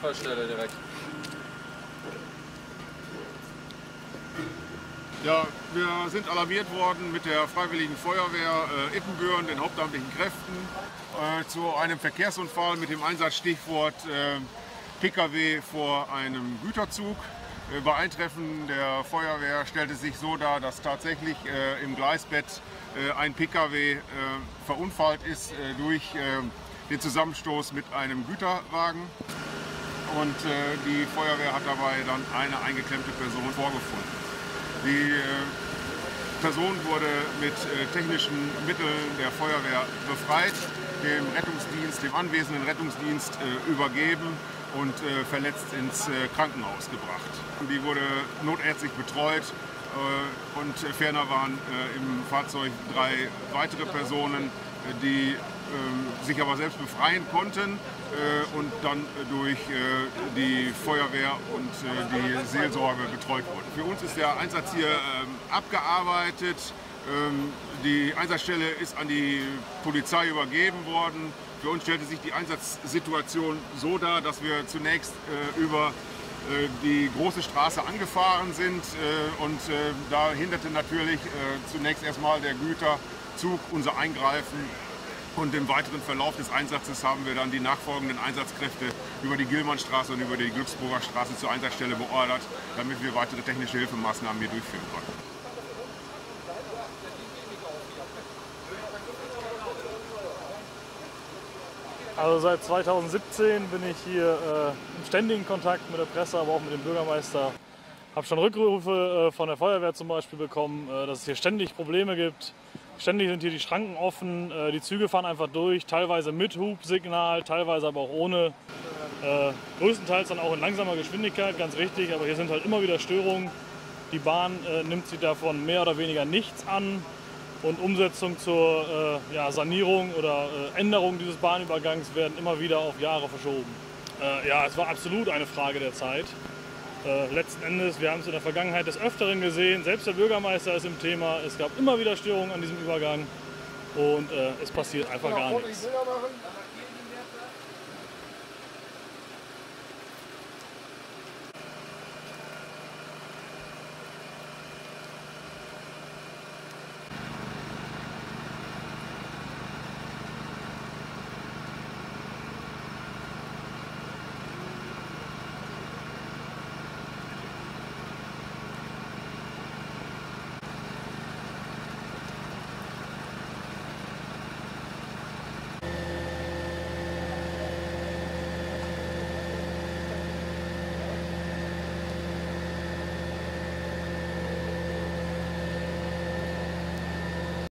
Unfallstelle direkt. Ja, wir sind alarmiert worden mit der Freiwilligen Feuerwehr Ibbenbüren, den hauptamtlichen Kräften, zu einem Verkehrsunfall mit dem Einsatzstichwort Pkw vor einem Güterzug. Bei Eintreffen der Feuerwehr stellte sich so dar, dass tatsächlich im Gleisbett ein Pkw verunfallt ist durch den Zusammenstoß mit einem Güterwagen. Und die Feuerwehr hat dabei dann eine eingeklemmte Person vorgefunden. Die Person wurde mit technischen Mitteln der Feuerwehr befreit, dem Rettungsdienst, dem anwesenden Rettungsdienst übergeben und verletzt ins Krankenhaus gebracht. Die wurde notärztlich betreut und ferner waren im Fahrzeug 3 weitere Personen, die sich aber selbst befreien konnten und dann durch die Feuerwehr und die Seelsorge betreut wurden. Für uns ist der Einsatz hier abgearbeitet. Die Einsatzstelle ist an die Polizei übergeben worden. Für uns stellte sich die Einsatzsituation so dar, dass wir zunächst über die große Straße angefahren sind und da hinderte natürlich zunächst erstmal der Güterzug unser Eingreifen. Und im weiteren Verlauf des Einsatzes haben wir dann die nachfolgenden Einsatzkräfte über die Gilmannstraße und über die Glücksburger Straße zur Einsatzstelle beordert, damit wir weitere technische Hilfemaßnahmen hier durchführen konnten. Also seit 2017 bin ich hier im ständigen Kontakt mit der Presse, aber auch mit dem Bürgermeister. Ich habe schon Rückrufe von der Feuerwehr zum Beispiel bekommen, dass es hier ständig Probleme gibt. Ständig sind hier die Schranken offen, die Züge fahren einfach durch, teilweise mit Hubsignal, teilweise aber auch ohne. Größtenteils dann auch in langsamer Geschwindigkeit, ganz richtig, aber hier sind halt immer wieder Störungen. Die Bahn nimmt sich davon mehr oder weniger nichts an. Und Umsetzung zur Sanierung oder Änderung dieses Bahnübergangs werden immer wieder auf Jahre verschoben. Ja, es war absolut eine Frage der Zeit. Letzten Endes, wir haben es in der Vergangenheit des Öfteren gesehen, selbst der Bürgermeister ist im Thema, es gab immer wieder Störungen an diesem Übergang und es passiert einfach gar nichts.